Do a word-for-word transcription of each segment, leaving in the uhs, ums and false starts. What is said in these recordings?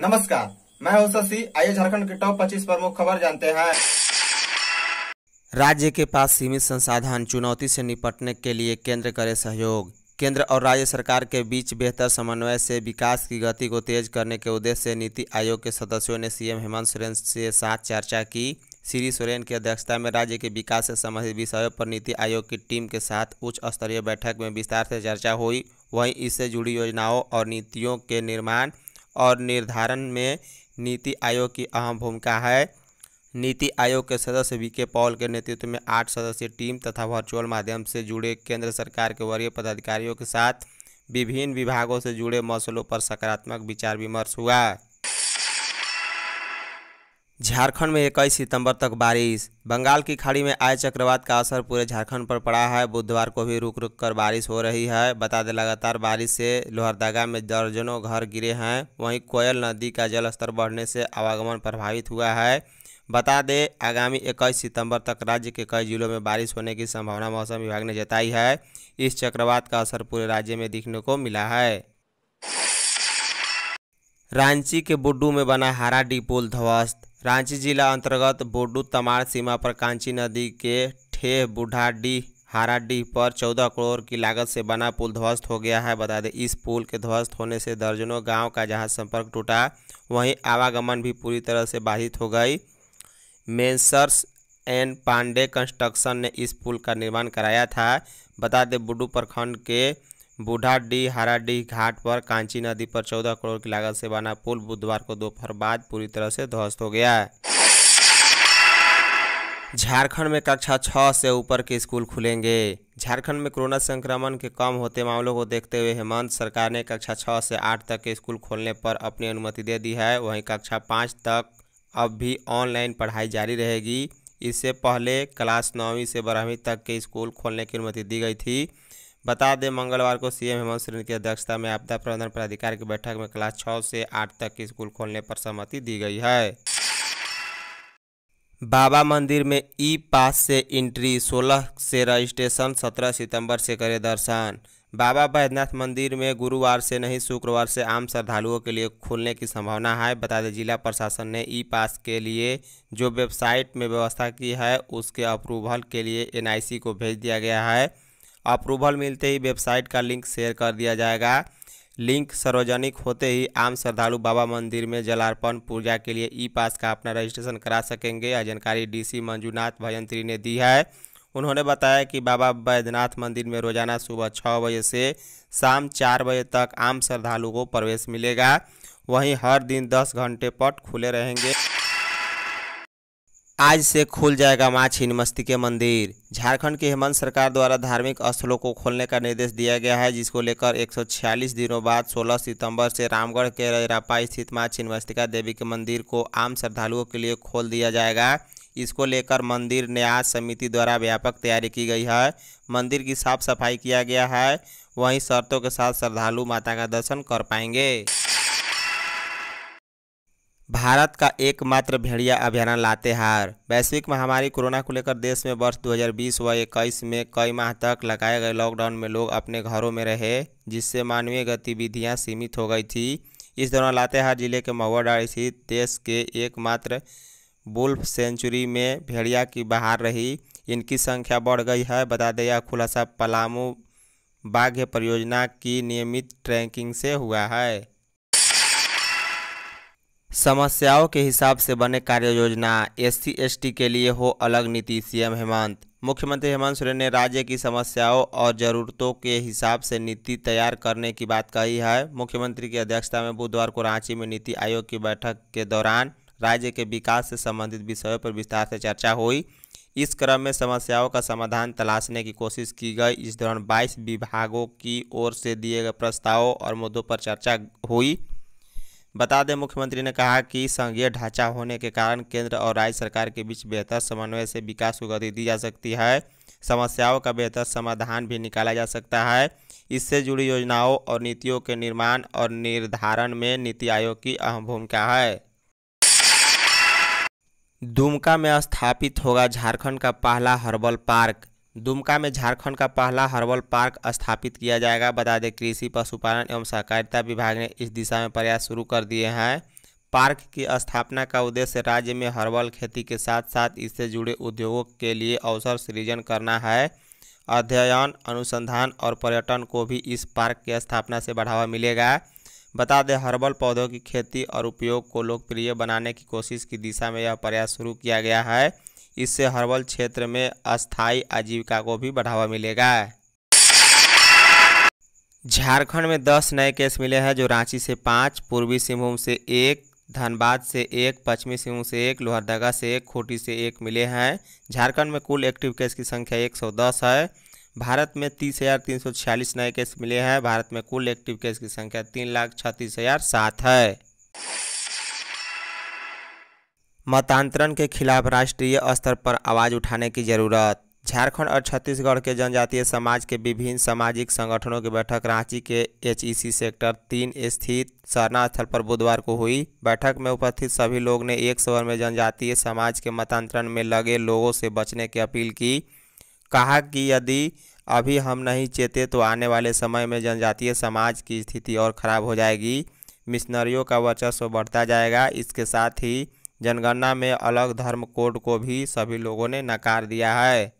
नमस्कार, मैं हूं शशि। आइए झारखंड के टॉप पच्चीस प्रमुख खबर जानते हैं। राज्य के पास सीमित संसाधन, चुनौती से निपटने के लिए केंद्र करे सहयोग। केंद्र और राज्य सरकार के बीच बेहतर समन्वय से विकास की गति को तेज करने के उद्देश्य से नीति आयोग के सदस्यों ने सीएम हेमंत सोरेन के साथ चर्चा की। श्री सोरेन की अध्यक्षता में राज्य के विकास से संबंधित विषयों पर नीति आयोग की टीम के साथ उच्च स्तरीय बैठक में विस्तार से चर्चा हुई। वहीं इससे जुड़ी योजनाओं और नीतियों के निर्माण और निर्धारण में नीति आयोग की अहम भूमिका है। नीति आयोग के सदस्य वी के पॉल के नेतृत्व में आठ सदस्यीय टीम तथा वर्चुअल माध्यम से जुड़े केंद्र सरकार के वरीय पदाधिकारियों के साथ विभिन्न विभागों से जुड़े मसलों पर सकारात्मक विचार विमर्श हुआ। झारखंड में इक्कीस सितंबर तक बारिश। बंगाल की खाड़ी में आए चक्रवात का असर पूरे झारखंड पर पड़ा है। बुधवार को भी रुक रुक कर बारिश हो रही है। बता दें, लगातार बारिश से लोहरदगा में दर्जनों घर गिरे हैं। वहीं कोयल नदी का जलस्तर बढ़ने से आवागमन प्रभावित हुआ है। बता दें, आगामी इक्कीस सितंबर तक राज्य के कई जिलों में बारिश होने की संभावना मौसम विभाग ने जताई है। इस चक्रवात का असर पूरे राज्य में दिखने को मिला है। रांची के बोडू में बना हराडीह पुल ध्वस्त। रांची जिला अंतर्गत बोडू तमाड़ सीमा पर कांची नदी के ठेह बुढ़ाडीह हराडीह पर चौदह करोड़ की लागत से बना पुल ध्वस्त हो गया है। बता दें, इस पुल के ध्वस्त होने से दर्जनों गांव का जहां संपर्क टूटा, वहीं आवागमन भी पूरी तरह से बाधित हो गई। मेन्सर्स एन पांडे कंस्ट्रक्शन ने इस पुल का निर्माण कराया था। बता दें, बोडू प्रखंड के बुढ़ाडीह हराडीह घाट पर कांची नदी पर चौदह करोड़ की लागत से बना पुल बुधवार को दोपहर बाद पूरी तरह से ध्वस्त हो गया। झारखंड में कक्षा छह से ऊपर के स्कूल खुलेंगे। झारखंड में कोरोना संक्रमण के कम होते मामलों को देखते हुए हेमंत सरकार ने कक्षा छह से आठ तक के स्कूल खोलने पर अपनी अनुमति दे दी है। वहीं कक्षा पाँच तक अब भी ऑनलाइन पढ़ाई जारी रहेगी। इससे पहले क्लास नौवीं से बारहवीं तक के स्कूल खोलने की अनुमति दी गई थी। बता दें, मंगलवार को सीएम हेमंत सोरेन की अध्यक्षता में आपदा प्रबंधन प्राधिकार की बैठक में क्लास छह से आठ तक के स्कूल खोलने पर सहमति दी गई है। बाबा मंदिर में ई पास से एंट्री, सोलह से रजिस्ट्रेशन, सत्रह सितंबर से करें दर्शन। बाबा बैद्यनाथ मंदिर में गुरुवार से नहीं, शुक्रवार से आम श्रद्धालुओं के लिए खुलने की संभावना है। बता दें, जिला प्रशासन ने ई पास के लिए जो वेबसाइट में व्यवस्था की है, उसके अप्रूवल के लिए एनआईसी को भेज दिया गया है। अप्रूवल मिलते ही वेबसाइट का लिंक शेयर कर दिया जाएगा। लिंक सार्वजनिक होते ही आम श्रद्धालु बाबा मंदिर में जलार्पण पूजा के लिए ई पास का अपना रजिस्ट्रेशन करा सकेंगे। यह जानकारी डीसी मंजूनाथ भयंत्री ने दी है। उन्होंने बताया कि बाबा बैद्यनाथ मंदिर में रोजाना सुबह छः बजे से शाम चार बजे तक आम श्रद्धालु को प्रवेश मिलेगा। वहीं हर दिन दस घंटे पट खुले रहेंगे। आज से खुल जाएगा मां छिन्नमस्तिका मंदिर। झारखंड की हेमंत सरकार द्वारा धार्मिक स्थलों को खोलने का निर्देश दिया गया है, जिसको लेकर एक सौ छियालीस दिनों बाद सोलह सितंबर से रामगढ़ के रैरापा स्थित मां छिन्नमस्तिका देवी के मंदिर को आम श्रद्धालुओं के लिए खोल दिया जाएगा। इसको लेकर मंदिर न्यास समिति द्वारा व्यापक तैयारी की गई है। मंदिर की साफ सफाई किया गया है। वहीं शर्तों के साथ श्रद्धालु माता का दर्शन कर पाएंगे। भारत का एकमात्र भेड़िया अभ्यारण्य लातेहार। वैश्विक महामारी कोरोना को लेकर देश में वर्ष दो हज़ार बीस व इक्कीस में कई माह तक लगाए गए लॉकडाउन में लोग अपने घरों में रहे, जिससे मानवीय गतिविधियां सीमित हो गई थी। इस दौरान लातेहार जिले के महुआडांड़ स्थित देश के एकमात्र वुल्फ सेंचुरी में भेड़िया की बहार रही। इनकी संख्या बढ़ गई है। बता दें, यह खुलासा पलामू बाघ परियोजना की नियमित ट्रैकिंग से हुआ है। समस्याओं के हिसाब से बने कार्य योजना, एससी एसटी के लिए हो अलग नीति। सीएम हेमंत मुख्यमंत्री हेमंत सोरेन ने राज्य की समस्याओं और जरूरतों के हिसाब से नीति तैयार करने की बात कही है। मुख्यमंत्री की अध्यक्षता में बुधवार को रांची में नीति आयोग की बैठक के दौरान राज्य के विकास से संबंधित विषयों पर विस्तार से चर्चा हुई। इस क्रम में समस्याओं का समाधान तलाशने की कोशिश की गई। इस दौरान बाईस विभागों की ओर से दिए गए प्रस्तावों और मुद्दों पर चर्चा हुई। बता दें, मुख्यमंत्री ने कहा कि संघीय ढांचा होने के कारण केंद्र और राज्य सरकार के बीच बेहतर समन्वय से विकास को गति दी जा सकती है। समस्याओं का बेहतर समाधान भी निकाला जा सकता है। इससे जुड़ी योजनाओं और नीतियों के निर्माण और निर्धारण में नीति आयोग की अहम भूमिका है। दुमका में स्थापित होगा झारखंड का पहला हर्बल पार्क। दुमका में झारखंड का पहला हर्बल पार्क स्थापित किया जाएगा। बता दें, कृषि पशुपालन एवं सहकारिता विभाग ने इस दिशा में प्रयास शुरू कर दिए हैं। पार्क की स्थापना का उद्देश्य राज्य में हर्बल खेती के साथ साथ इससे जुड़े उद्योगों के लिए अवसर सृजन करना है। अध्ययन, अनुसंधान और पर्यटन को भी इस पार्क की स्थापना से बढ़ावा मिलेगा। बता दें, हर्बल पौधों की खेती और उपयोग को लोकप्रिय बनाने की कोशिश की दिशा में यह प्रयास शुरू किया गया है। इससे हर्बल क्षेत्र में अस्थायी आजीविका को भी बढ़ावा मिलेगा। झारखंड में दस नए केस मिले हैं, जो रांची से पाँच, पूर्वी सिंहभूम से एक, धनबाद से एक, पश्चिमी सिंहभूम से एक, लोहरदगा से एक, खूंटी से एक मिले हैं। झारखंड में कुल एक्टिव केस की संख्या एक सौ दस है। भारत में तीस हज़ार तीन सौ छियालीस नए केस मिले हैं। भारत में कुल एक्टिव केस की संख्या तीन लाख छत्तीस हज़ार सात है। मतांतरण के खिलाफ राष्ट्रीय स्तर पर आवाज़ उठाने की जरूरत। झारखंड और छत्तीसगढ़ के जनजातीय समाज के विभिन्न सामाजिक संगठनों की बैठक रांची के एचईसी सेक्टर तीन स्थित सरना स्थल पर बुधवार को हुई। बैठक में उपस्थित सभी लोग ने एक स्वर में जनजातीय समाज के मतांतरण में लगे लोगों से बचने की अपील की। कहा कि यदि अभी हम नहीं चेते तो आने वाले समय में जनजातीय समाज की स्थिति और ख़राब हो जाएगी, मिशनरियों का वर्चस्व बढ़ता जाएगा। इसके साथ ही जनगणना में अलग धर्म कोड को भी सभी लोगों ने नकार दिया है।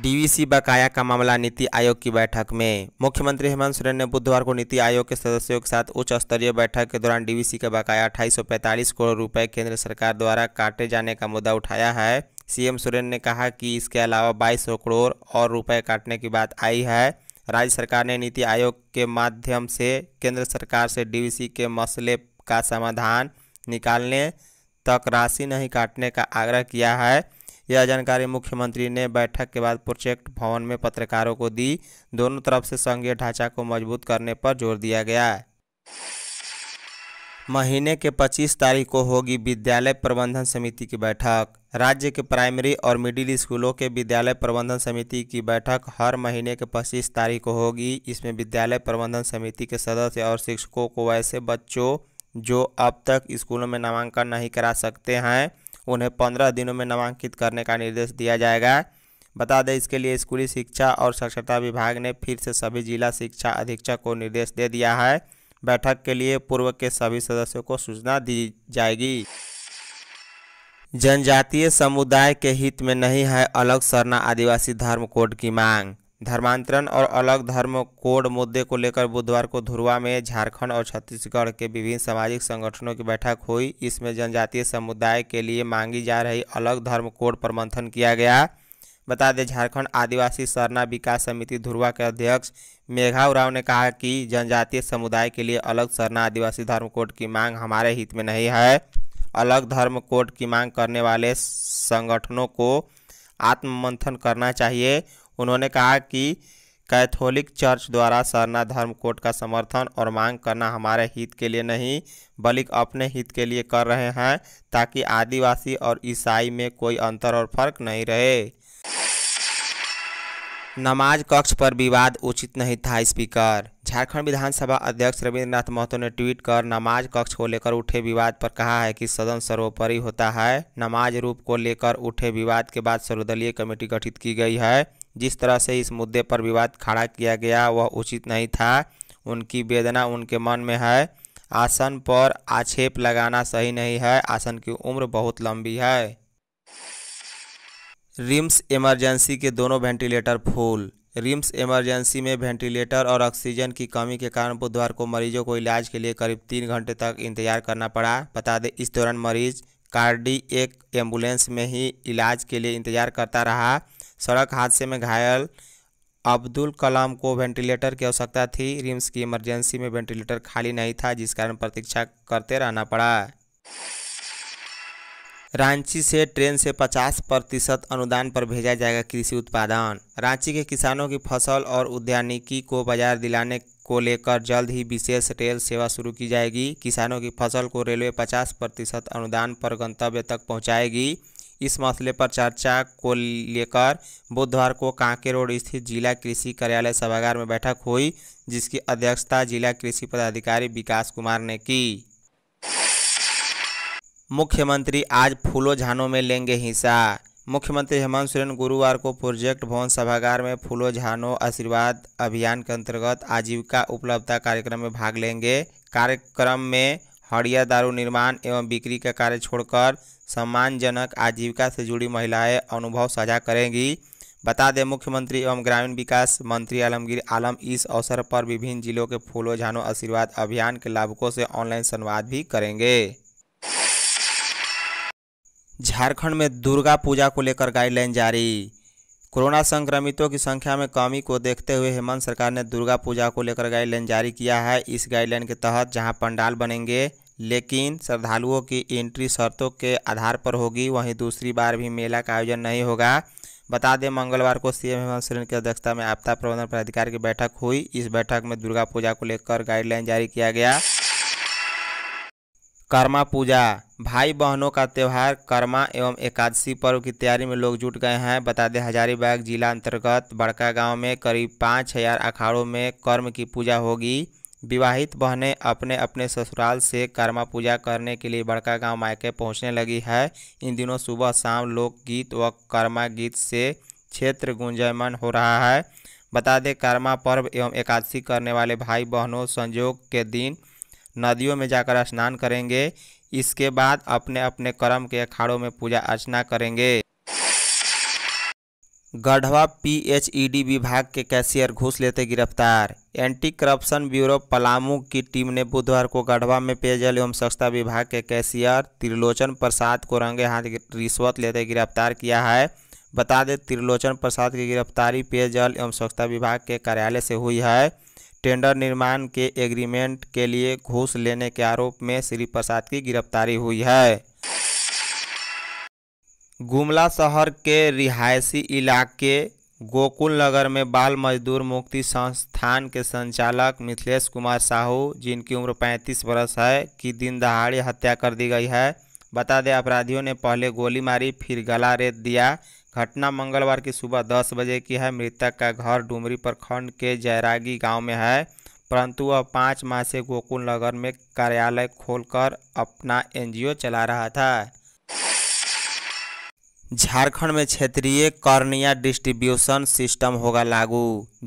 डीवीसी बकाया का मामला नीति आयोग की बैठक में। मुख्यमंत्री हेमंत सोरेन ने बुधवार को नीति आयोग के सदस्यों के साथ उच्च स्तरीय बैठक के दौरान डीवीसी का बकाया अट्ठाईस सौ पैंतालीस करोड़ रुपए केंद्र सरकार द्वारा काटे जाने का मुद्दा उठाया है। सीएम सोरेन ने कहा कि इसके अलावा बाईस सौ करोड़ और रुपए काटने की बात आई है। राज्य सरकार ने नीति आयोग के माध्यम से केंद्र सरकार से डीवीसी के मसले का समाधान निकालने तक राशि नहीं काटने का आग्रह किया है। यह जानकारी मुख्यमंत्री ने बैठक के बाद प्रोजेक्ट भवन में पत्रकारों को दी। दोनों तरफ से संघीय ढांचा को मजबूत करने पर जोर दिया गया। महीने के पच्चीस तारीख को होगी विद्यालय प्रबंधन समिति की बैठक। राज्य के प्राइमरी और मिडिल स्कूलों के विद्यालय प्रबंधन समिति की बैठक हर महीने के पच्चीस तारीख को होगी। इसमें विद्यालय प्रबंधन समिति के सदस्य और शिक्षकों को वैसे बच्चों जो अब तक स्कूलों में नामांकन नहीं करा सकते हैं उन्हें पंद्रह दिनों में नामांकित करने का निर्देश दिया जाएगा। बता दें, इसके लिए स्कूली शिक्षा और साक्षरता विभाग ने फिर से सभी जिला शिक्षा अधीक्षक को निर्देश दे दिया है। बैठक के लिए पूर्व के सभी सदस्यों को सूचना दी जाएगी। जनजातीय समुदाय के हित में नहीं है अलग सरना आदिवासी धर्म कोड की मांग। धर्मांतरण और अलग धर्म कोड मुद्दे को लेकर बुधवार को धुरवा में झारखंड और छत्तीसगढ़ के विभिन्न सामाजिक संगठनों की बैठक हुई। इसमें जनजातीय समुदाय के लिए मांगी जा रही अलग धर्म कोड पर मंथन किया गया। बता दें, झारखंड आदिवासी सरना विकास समिति धुरवा के अध्यक्ष मेघा उराव ने कहा कि जनजातीय समुदाय के लिए अलग सरना आदिवासी धर्म कोड की मांग हमारे हित में नहीं है। अलग धर्म कोड की मांग करने वाले संगठनों को आत्ममंथन करना चाहिए। उन्होंने कहा कि कैथोलिक चर्च द्वारा सरना धर्म कोड का समर्थन और मांग करना हमारे हित के लिए नहीं बल्कि अपने हित के लिए कर रहे हैं, ताकि आदिवासी और ईसाई में कोई अंतर और फर्क नहीं रहे। नमाज कक्ष पर विवाद उचित नहीं था, स्पीकर। झारखंड विधानसभा अध्यक्ष रविंद्रनाथ महतो ने ट्वीट कर नमाज कक्ष को लेकर उठे विवाद पर कहा है कि सदन सर्वोपरि होता है। नमाज रूप को लेकर उठे विवाद के बाद सर्वदलीय कमेटी गठित की गई है। जिस तरह से इस मुद्दे पर विवाद खड़ा किया गया वह उचित नहीं था। उनकी वेदना उनके मन में है। आसन पर आक्षेप लगाना सही नहीं है। आसन की उम्र बहुत लंबी है। रिम्स इमरजेंसी के दोनों वेंटिलेटर फुल। रिम्स इमरजेंसी में वेंटिलेटर और ऑक्सीजन की कमी के कारण बुधवार को मरीजों को इलाज के लिए करीब तीन घंटे तक इंतजार करना पड़ा। बता दें, इस दौरान मरीज कार्डियक एम्बुलेंस में ही इलाज के लिए इंतजार करता रहा। सड़क हादसे में घायल अब्दुल कलाम को वेंटिलेटर की आवश्यकता थी। रिम्स की इमरजेंसी में वेंटिलेटर खाली नहीं था, जिस कारण प्रतीक्षा करते रहना पड़ा। रांची से ट्रेन से पचास प्रतिशत अनुदान पर भेजा जाएगा कृषि उत्पादन। रांची के किसानों की फसल और उद्यानिकी को बाजार दिलाने को लेकर जल्द ही विशेष रेल सेवा शुरू की जाएगी। किसानों की फसल को रेलवे पचास प्रतिशत अनुदान पर गंतव्य तक पहुंचाएगी। इस मसले पर चर्चा को लेकर बुधवार को कांके रोड स्थित जिला कृषि कार्यालय सभागार में बैठक हुई, जिसकी अध्यक्षता जिला कृषि पदाधिकारी विकास कुमार ने की। मुख्यमंत्री आज फूलो झानो में लेंगे हिस्सा। मुख्यमंत्री हेमंत सोरेन गुरुवार को प्रोजेक्ट भवन सभागार में फूलो झानो आशीर्वाद अभियान के अंतर्गत आजीविका उपलब्धता कार्यक्रम में भाग लेंगे। कार्यक्रम में हड़िया दारू निर्माण एवं बिक्री का कार्य छोड़कर सम्मानजनक आजीविका से जुड़ी महिलाएं अनुभव साझा करेंगी। बता दें, मुख्यमंत्री एवं ग्रामीण विकास मंत्री आलमगीर आलम इस अवसर पर विभिन्न जिलों के फूलो झानो आशीर्वाद अभियान के लाभुकों से ऑनलाइन संवाद भी करेंगे। झारखंड में दुर्गा पूजा को लेकर गाइडलाइन जारी। कोरोना संक्रमितों की संख्या में कमी को देखते हुए हेमंत सरकार ने दुर्गा पूजा को लेकर गाइडलाइन जारी किया है। इस गाइडलाइन के तहत जहां पंडाल बनेंगे लेकिन श्रद्धालुओं की एंट्री शर्तों के आधार पर होगी, वहीं दूसरी बार भी मेला का आयोजन नहीं होगा। बता दें, मंगलवार को सीएम हेमंत सोरेन की अध्यक्षता में आपदा प्रबंधन प्राधिकार की बैठक हुई। इस बैठक में दुर्गा पूजा को लेकर गाइडलाइन जारी किया गया। कर्मा पूजा, भाई बहनों का त्यौहार कर्मा एवं एकादशी पर्व की तैयारी में लोग जुट गए हैं। बता दें, हजारीबाग जिला अंतर्गत बड़का गाँव में करीब पाँच हजार अखाड़ों में कर्म की पूजा होगी। विवाहित बहनें अपने अपने ससुराल से कर्मा पूजा करने के लिए बड़का गाँव मायके पहुंचने लगी है। इन दिनों सुबह शाम लोकगीत व कर्मा गीत से क्षेत्र गुंजायमान हो रहा है। बता दें, कर्मा पर्व एवं एकादशी करने वाले भाई बहनों संजोग के दिन नदियों में जाकर स्नान करेंगे। इसके बाद अपने अपने कर्म के अखाड़ों में पूजा अर्चना करेंगे। गढ़वा पीएचईडी विभाग के कैशियर घूस लेते गिरफ्तार। एंटी करप्शन ब्यूरो पलामू की टीम ने बुधवार को गढ़वा में पेयजल एवं स्वच्छता विभाग के कैशियर त्रिलोचन प्रसाद को रंगे हाथ रिश्वत लेते गिरफ्तार किया है। बता दें, त्रिलोचन प्रसाद की गिरफ्तारी पेयजल एवं स्वच्छता विभाग के कार्यालय से हुई है। टेंडर निर्माण के एग्रीमेंट के लिए घूस लेने के आरोप में श्री प्रसाद की गिरफ्तारी हुई है। गुमला शहर के रिहायशी इलाके गोकुलनगर में बाल मजदूर मुक्ति संस्थान के संचालक मिथिलेश कुमार साहू, जिनकी उम्र पैंतीस वर्ष है, की दिन दहाड़े हत्या कर दी गई है। बता दें, अपराधियों ने पहले गोली मारी फिर गला रेत दिया। घटना मंगलवार की सुबह दस बजे की है। मृतक का घर डुमरी प्रखंड के जयरागी गांव में है, परंतु वह पाँच माह से गोकुलनगर में कार्यालय खोलकर अपना एनजीओ चला रहा था। झारखंड में क्षेत्रीय कॉर्निया डिस्ट्रीब्यूशन सिस्टम होगा लागू।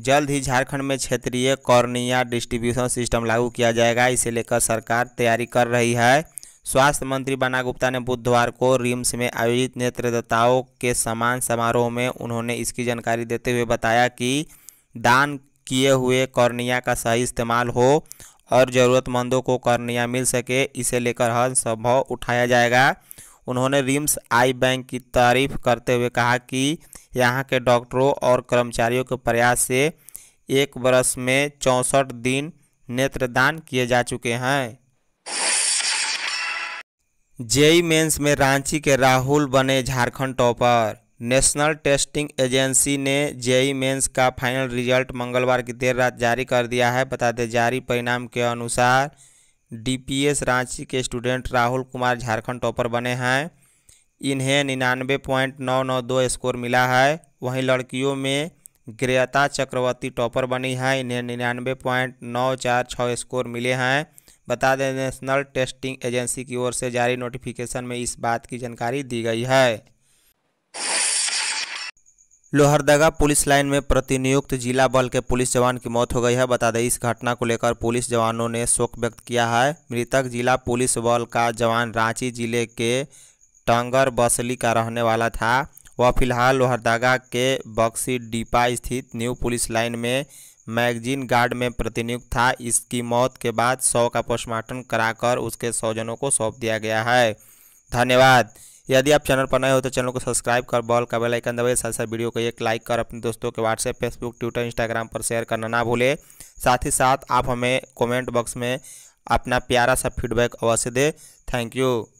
जल्द ही झारखंड में क्षेत्रीय कॉर्निया डिस्ट्रीब्यूशन सिस्टम लागू किया जाएगा। इसे लेकर सरकार तैयारी कर रही है। स्वास्थ्य मंत्री बन्ना गुप्ता ने बुधवार को रिम्स में आयोजित नेत्रदाताओं के सम्मान समारोह में उन्होंने इसकी जानकारी देते हुए बताया कि दान किए हुए कॉर्निया का सही इस्तेमाल हो और ज़रूरतमंदों को कॉर्निया मिल सके, इसे लेकर हर संभव उठाया जाएगा। उन्होंने रिम्स आई बैंक की तारीफ करते हुए कहा कि यहां के डॉक्टरों और कर्मचारियों के प्रयास से एक बरस में चौंसठ दिन नेत्रदान किए जा चुके हैं। जेई मेंस में रांची के राहुल बने Jharkhand topper. National testing agency ने जेई मेंस का फाइनल रिजल्ट मंगलवार की देर रात जारी कर दिया है। बता दें, जारी परिणाम के अनुसार डीपीएस रांची के स्टूडेंट राहुल कुमार झारखंड टॉपर बने हैं। इन्हें निन्यानवे पॉइंट नौ नौ दो स्कोर मिला है। वहीं लड़कियों में ग्रेता चक्रवर्ती टॉपर बनी है। इन्हें निन्यानवे पॉइंट नौ चार छः स्कोर मिले हैं। बता दें, नेशनल टेस्टिंग एजेंसी की ओर से जारी नोटिफिकेशन में इस बात की जानकारी दी गई है। लोहरदगा पुलिस लाइन में प्रतिनियुक्त जिला बल के पुलिस जवान की मौत हो गई है। बता दें, इस घटना को लेकर पुलिस जवानों ने शोक व्यक्त किया है। मृतक जिला पुलिस बल का जवान रांची जिले के टंगर बसली का रहने वाला था। वह फिलहाल लोहरदगा के बक्सी डिपा स्थित न्यू पुलिस लाइन में मैगजीन गार्ड में प्रतिनियुक्त था। इसकी मौत के बाद शव का पोस्टमार्टम कराकर उसके स्वजनों को सौंप दिया गया है। धन्यवाद। यदि आप चैनल पर नए हो तो चैनल को सब्सक्राइब कर बॉल का बेल आइकन दबाइए। साथ साथ वीडियो को एक लाइक कर अपने दोस्तों के व्हाट्सएप, फेसबुक, ट्विटर, इंस्टाग्राम पर शेयर करना ना भूलें। साथ ही साथ आप हमें कॉमेंट बॉक्स में अपना प्यारा सा फीडबैक अवश्य दें। Thank you.